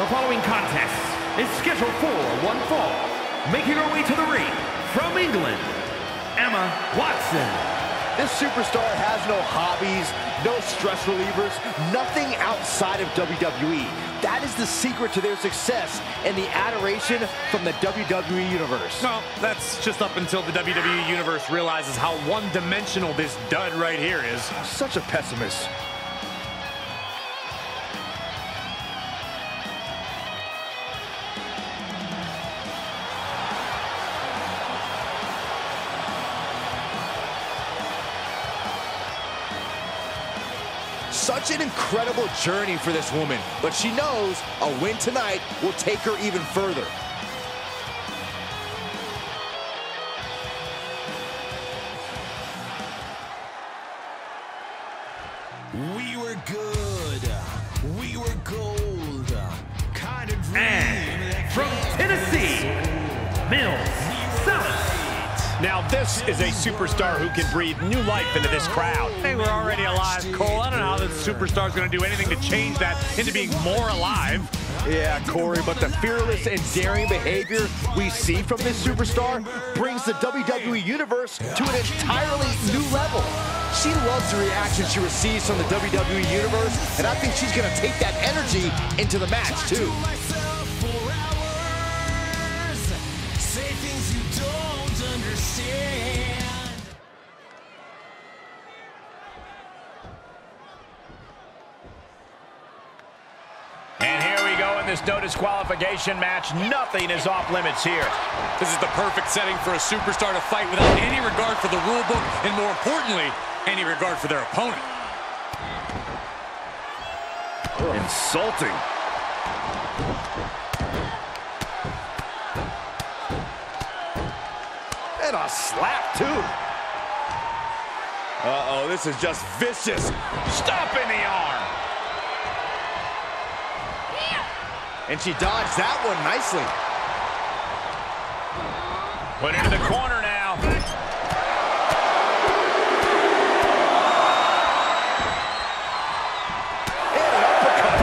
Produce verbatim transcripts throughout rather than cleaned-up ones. The following contest is scheduled for one fall. Making her way to the ring from England, Emma Watson. This superstar has no hobbies, no stress relievers, nothing outside of W W E. That is the secret to their success and the adoration from the W W E Universe. No, that's just up until the W W E Universe realizes how one-dimensional this dud right here is. Such a pessimist. Such an incredible journey for this woman, but she knows a win tonight will take her even further. We were good. We were gold. Kind of dream. And from Tennessee, Mills Sellers. Now this is a superstar who can breathe new life into this crowd. They were already alive, Cole. I don't know how this superstar is going to do anything to change that into being more alive. Yeah, Corey, but the fearless and daring behavior we see from this superstar brings the W W E Universe to an entirely new level. She loves the reaction she receives from the W W E Universe, and I think she's going to take that energy into the match, too. This no disqualification match, nothing is off limits here. This is the perfect setting for a superstar to fight without any regard for the rule book, and more importantly, any regard for their opponent. Insulting. And a slap, too. Uh-oh, this is just vicious. Stop in the arm. And she dodged that one nicely. Put into the corner now. And an uppercut.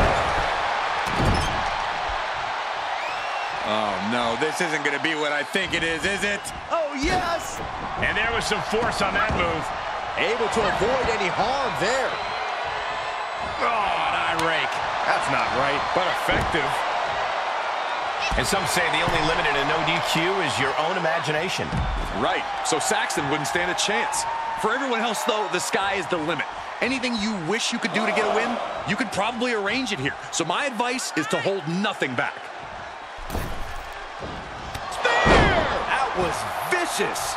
Oh, no, this isn't going to be what I think it is, is it? Oh, yes. And there was some force on that move. Able to avoid any harm there. Oh, an eye rake. That's not right, but effective. And some say the only limit in a no D Q is your own imagination. Right, so Saxton wouldn't stand a chance. For everyone else, though, the sky is the limit. Anything you wish you could do to get a win, you could probably arrange it here. So my advice is to hold nothing back. Spear! That was vicious.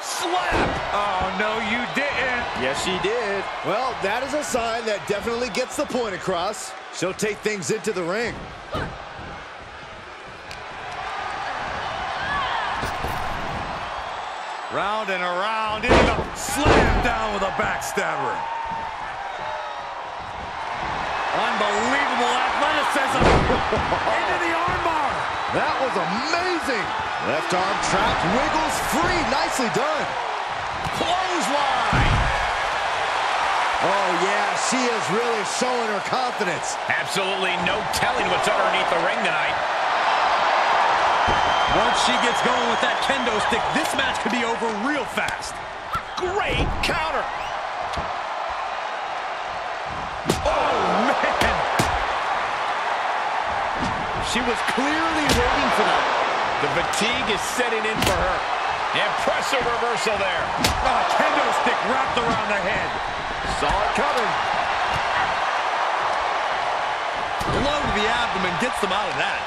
Slap! Oh, no, you didn't. Yes, she did. Well, that is a sign that definitely gets the point across. She'll take things into the ring. Round and around, into the slam down with a backstabber. Unbelievable athleticism. Into the armbar. That was amazing. Left arm trapped, wiggles free. Nicely done. Clothesline. Oh, yeah, she is really showing her confidence. Absolutely no telling what's underneath the ring tonight. Once she gets going with that kendo stick, this match could be over real fast. Great counter. Oh, man. She was clearly waiting for that. The fatigue is setting in for her. Impressive reversal there. Oh, kendo stick wrapped around the head. Saw it coming. Blow to the abdomen gets them out of that.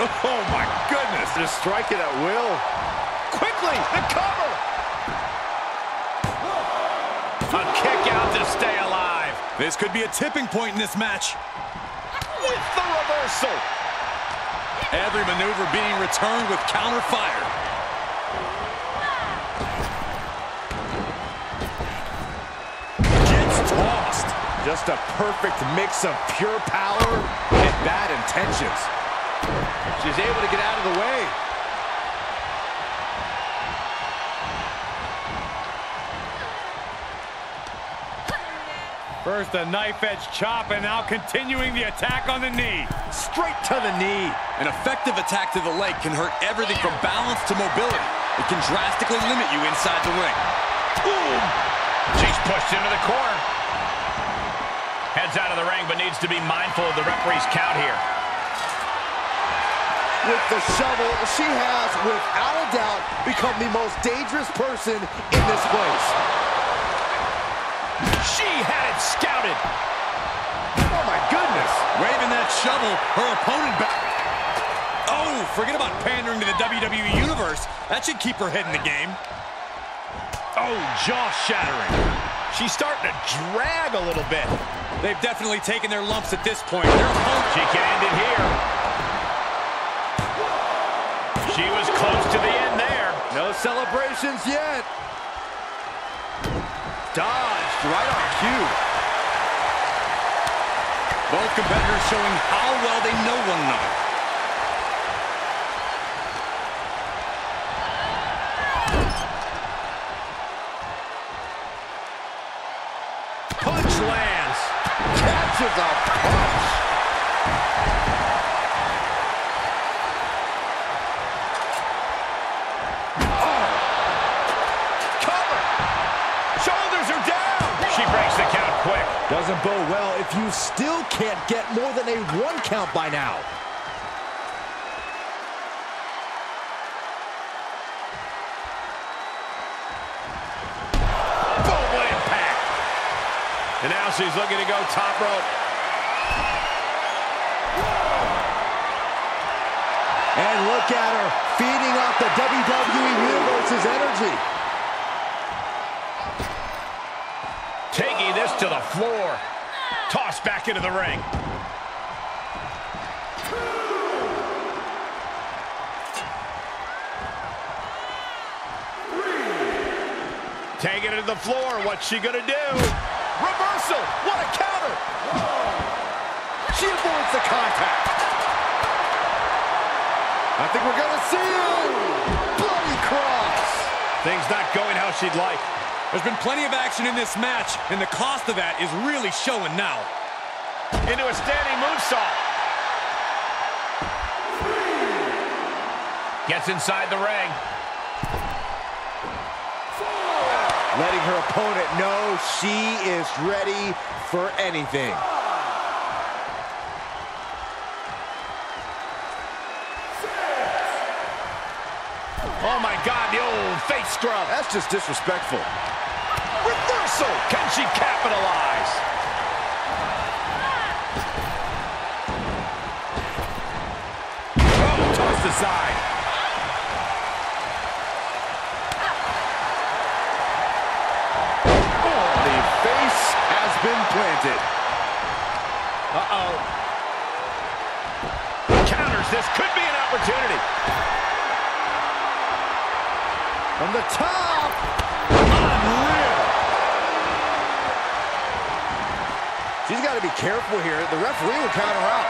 Oh, my goodness. Just strike it at will. Quickly, the cover. A kick out to stay alive. This could be a tipping point in this match. With the reversal. Every maneuver being returned with counter fire. Just a perfect mix of pure power and bad intentions. She's able to get out of the way. First a knife edge chop, and now continuing the attack on the knee. Straight to the knee. An effective attack to the leg can hurt everything from balance to mobility. It can drastically limit you inside the ring. Boom! She's pushed into the corner. Heads out of the ring, but needs to be mindful of the referee's count here. With the shovel, she has, without a doubt, become the most dangerous person in this place. She had it scouted. Oh, my goodness. Waving that shovel, her opponent back. Oh, forget about pandering to the W W E Universe. That should keep her head in the game. Oh, jaw shattering. She's starting to drag a little bit. They've definitely taken their lumps at this point. Their pump. She can end it here. She was close to the end there. No celebrations yet. Dodged right on cue. Both competitors showing how well they know one another. Punch lands. Catches a punch. Doesn't bow well if you still can't get more than a one count by now. Boom, what impact! And now she's looking to go top rope. Whoa. And look at her, feeding off the W W E Universe's energy. Taking this to the floor. Tossed back into the ring. Two. Three. Taking it to the floor. What's she gonna do? Reversal. What a counter. Whoa. She avoids the contact. I think we're gonna see you. Bloody cross. Things not going how she'd like. There's been plenty of action in this match, and the cost of that is really showing now. Into a standing moonsault. Gets inside the ring. Letting her opponent know she is ready for anything. Oh my God, the old face scrub. That's just disrespectful. Reversal! Can she capitalize? Oh, tossed aside. Oh, the face has been planted. Uh-oh. Counters. This could be an opportunity. From the top. She's got to be careful here. The referee will count her out.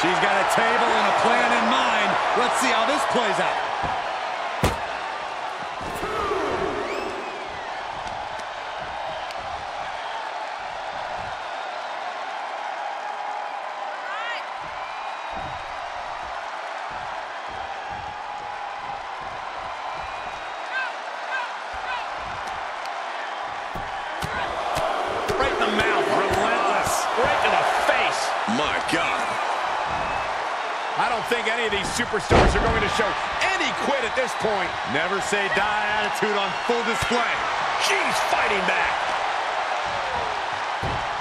She's got a table and a plan in mind. Let's see how this plays out. Superstars are going to show any quit at this point. Never say die attitude on full display. She's fighting back.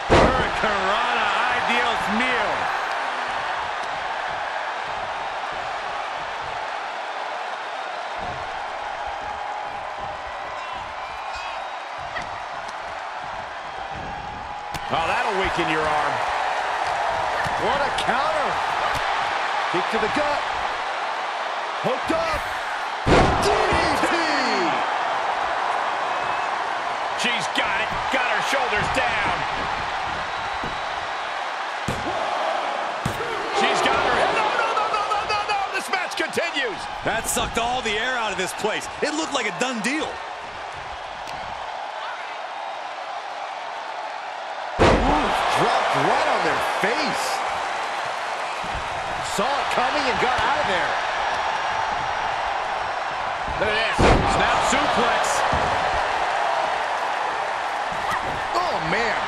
Hurricanrana, ideals meal. Oh, that'll weaken your arm. What a counter. Kick to the gut. Hooked up. D D P! She's got it. Got her shoulders down. She's got her head. No, no, no, no, no, no, no. This match continues. That sucked all the air out of this place. It looked like a done deal. dropped right on their face. Saw it coming and got out of there. Look at this. Snap suplex. Oh, man.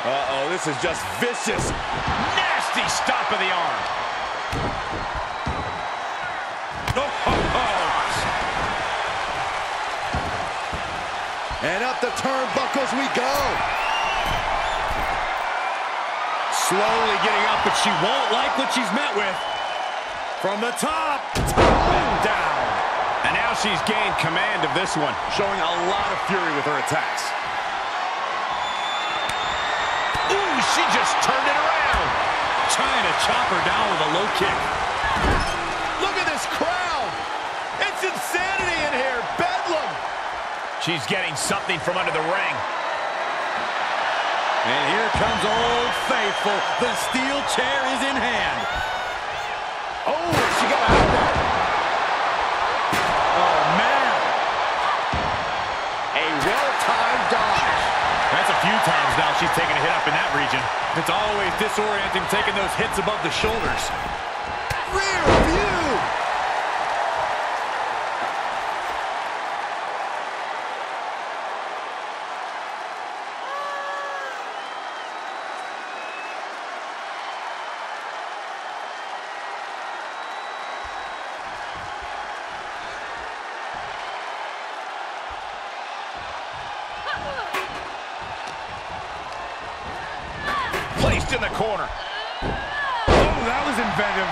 Uh-oh, this is just vicious. Nasty stop of the arm. Oh, ho, ho. And up the turnbuckles we go. Slowly getting up, but she won't like what she's met with. From the top, and down. And now she's gained command of this one, showing a lot of fury with her attacks. Ooh, she just turned it around. Trying to chop her down with a low kick. Look at this crowd. It's insanity in here. Bedlam. She's getting something from under the ring. And here comes Old Faithful. The steel chair is in hand. Oh, she got out of that. Oh, man. A well-timed dodge. That's a few times now she's taken a hit up in that region. It's always disorienting taking those hits above the shoulders. Rear view. Placed in the corner. Oh, that was inventive.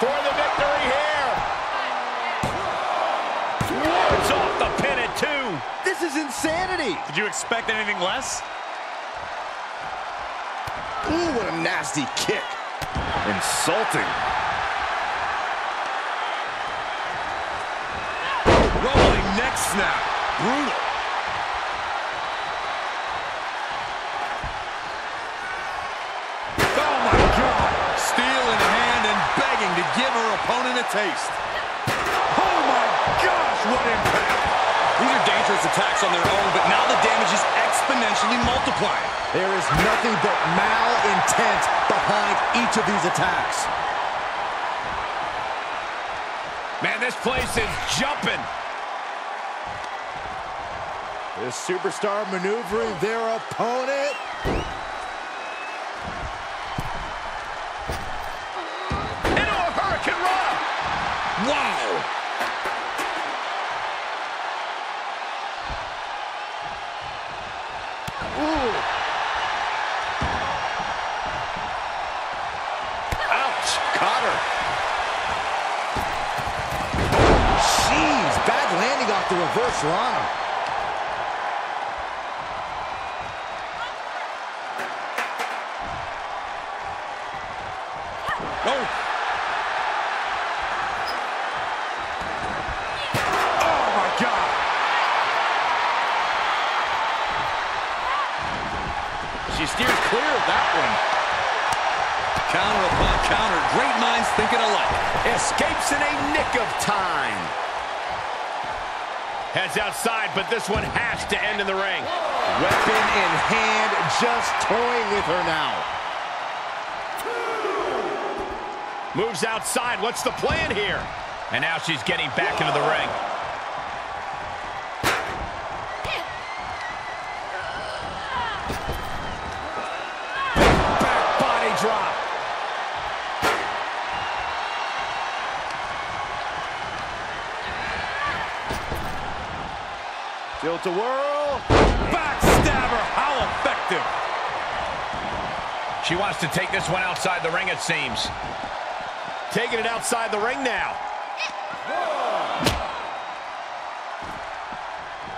For the victory here. Wards off the pin at two. This is insanity. Did you expect anything less? Ooh, what a nasty kick. Insulting. Rolling neck snap. Brutal. To give her opponent a taste. Oh my gosh, what impact! These are dangerous attacks on their own, but now the damage is exponentially multiplying. There is nothing but malintent behind each of these attacks. Man, this place is jumping. This superstar maneuvering their opponent. Wow! Ooh. Ouch! Caught her. Jeez, bad landing off the reverse Rana. Oh! She steers clear of that one. Counter upon counter. Great minds thinking alike. Escapes in a nick of time. Heads outside, but this one has to end in the ring. Weapon in hand, just toying with her now. Two. Moves outside. What's the plan here? And now she's getting back Whoa. into the ring. Drop. Tilt a whirl. Backstabber. How effective. She wants to take this one outside the ring, it seems. Taking it outside the ring now.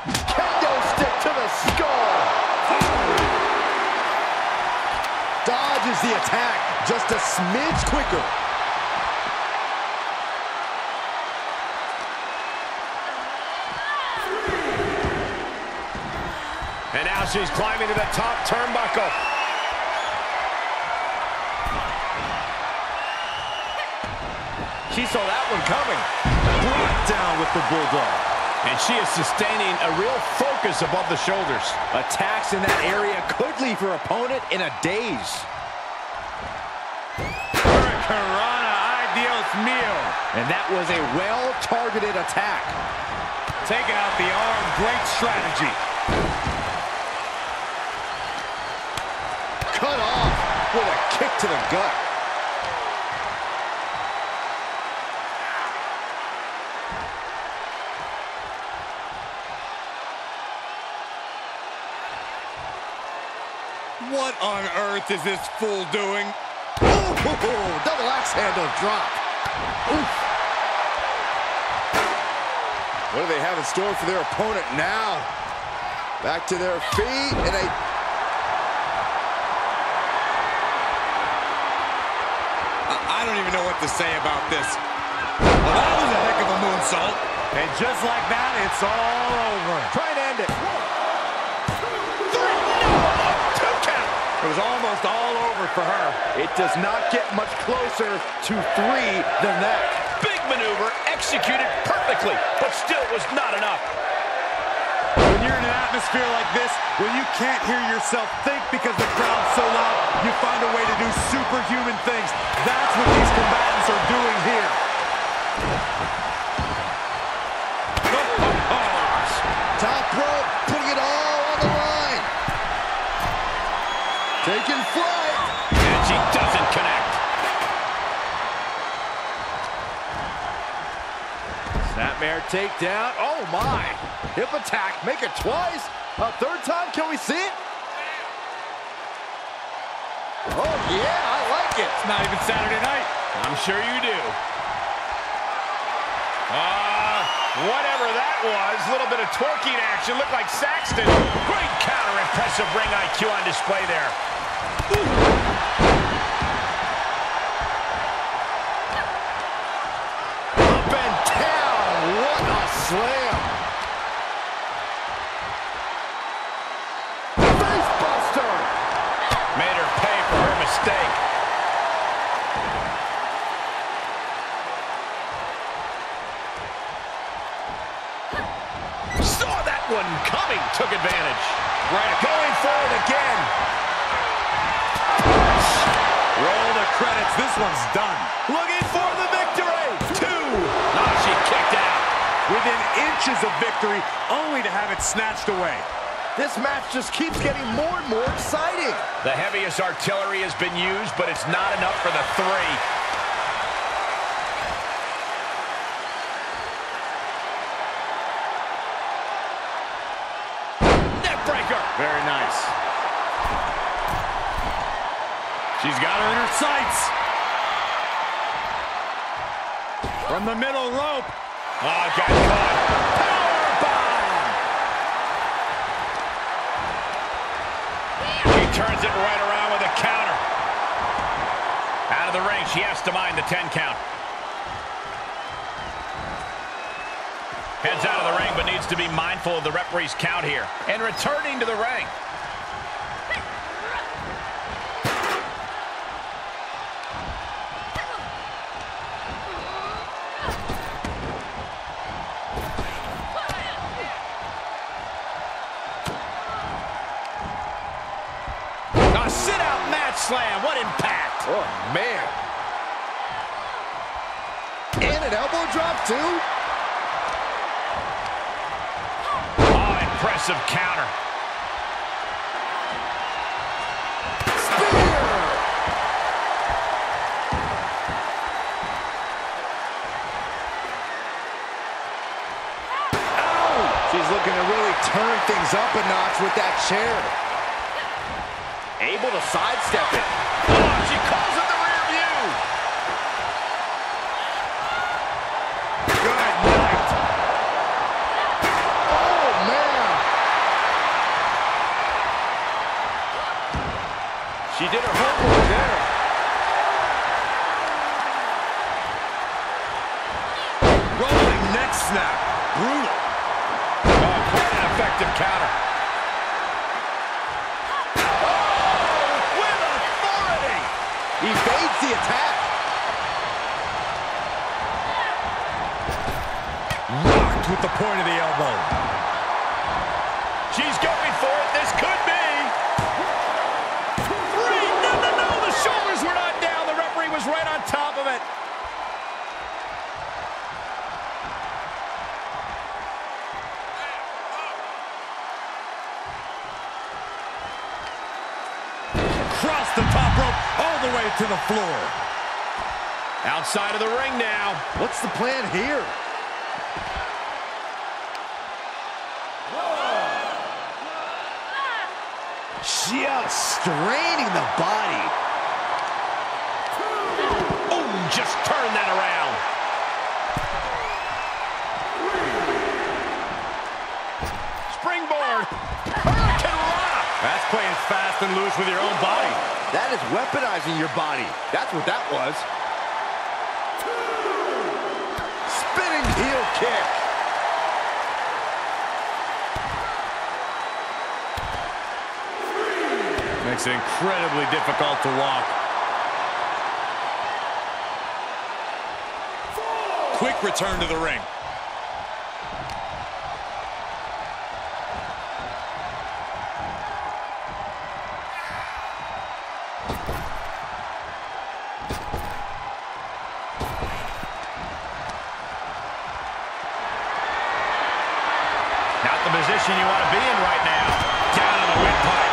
Kendo stick to the skull. Dodges the attack, just a smidge quicker. And now she's climbing to the top turnbuckle. She saw that one coming. Brought down with the bulldog. And she is sustaining a real focus above the shoulders. Attacks in that area could leave her opponent in a daze. Hurricanrana, Dios mío. And that was a well-targeted attack. Taking out the arm, great strategy. Cut off with a kick to the gut. What on earth is this fool doing? Ooh, double axe handle drop. Oof. What do they have in store for their opponent now? Back to their feet and a... I don't even know what to say about this. Well, that was a heck of a moonsault. And just like that, it's all over. Try to end it. It was almost all over for her. It does not get much closer to three than that. Big maneuver executed perfectly, but still was not enough. When you're in an atmosphere like this, when you can't hear yourself think because the crowd's so loud, you find a way to do superhuman things. That's what these combatants are doing here. Oh, oh. Top rope, putting it all. Taking flight. And she doesn't connect. Snapmare takedown. Oh, my. Hip attack. Make it twice. A third time. Can we see it? Oh, yeah. I like it. It's not even Saturday night. I'm sure you do. Uh, whatever that was. A little bit of twerking action. Looked like Saxton. Great counter. Impressive ring I Q on display there. Ooh. Up and down, what a slam. Face buster. Made her pay for her mistake. Saw that one coming, took advantage. Right, going forward again. Roll the credits. This one's done. Looking for the victory. Two. Oh, she kicked out. Within inches of victory, only to have it snatched away. This match just keeps getting more and more exciting. The heaviest artillery has been used, but it's not enough for the three. Net breaker. Very nice. She's got her in her sights. From the middle rope. Oh, got caught. Powerbomb. She turns it right around with a counter. Out of the ring, she has to mind the ten count. Heads out of the ring, but needs to be mindful of the referee's count here. And returning to the ring. Slam, what impact. Oh, man. And an elbow drop, too. Oh, impressive counter. Spear! Ow! She's looking to really turn things up a notch with that chair. Able to sidestep it. Oh, she calls it the rear view. Good night. Oh, man. She did her homework there. Rolling neck snap. Brutal. Oh, quite an effective counter. Evades the attack. Lock. Jones with the point of the elbow. She's going for it. This could be. Three. No, no, no. The shoulders were not down. The referee was right on top of it. Across the top rope, all the way to the floor. Outside of the ring now. What's the plan here? Just straining the body. Oh, just turn that around. Springboard. Hurricane Rana. That's playing fast and loose with your own body. That is weaponizing your body. That's what that was. Spinning heel kick. Makes it incredibly difficult to walk. Four. Quick return to the ring. Not the position you want to be in right now. Down in the windpipe.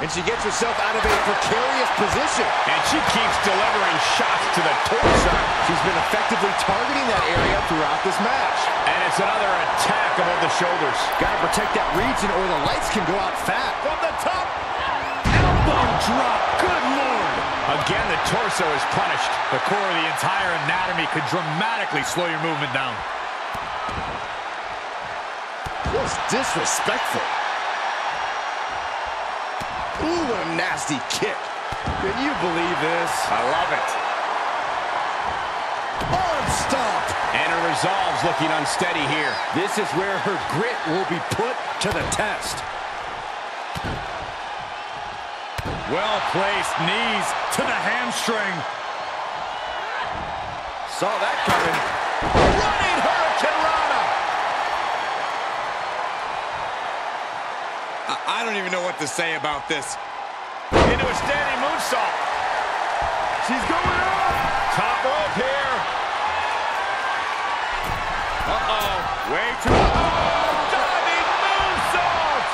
And she gets herself out of a precarious position. And she keeps delivering shots to the torso. She's been effectively targeting that area throughout this match. And it's another attack above the shoulders. Got to protect that region or the lights can go out fast. From the top, elbow drop. Good Lord. Again, the torso is punished. The core of the entire anatomy could dramatically slow your movement down. That's disrespectful. Ooh, what a nasty kick. Can you believe this? I love it. Arm stomp. And her resolve's looking unsteady here. This is where her grit will be put to the test. Well-placed knees to the hamstring. Saw that coming. Running Hurricane Rana. I don't even know what to say about this. Into a standing moonsault. She's going up. Top rope here. Uh-oh. Way too oh, diving moonsault.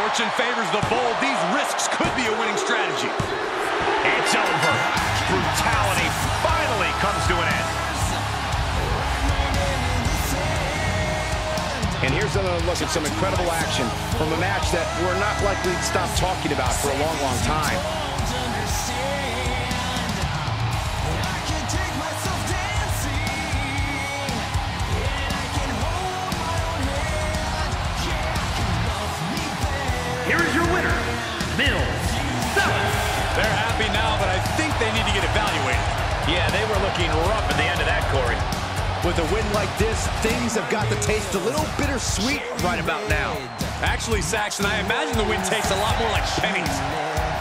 Fortune favors the bold. These risks could be a winning strategy. It's over. Brutality finally comes to an end. And here's another look at some incredible action from a match that we're not likely to stop talking about for a long, long time. Here is your winner, Mills Sellers. They're happy now, but I think they need to get evaluated. Yeah, they were looking rough at the end of that, Corey. With a win like this, things have got to taste a little bittersweet right about now. Actually, Saxton, I imagine the win tastes a lot more like pennies.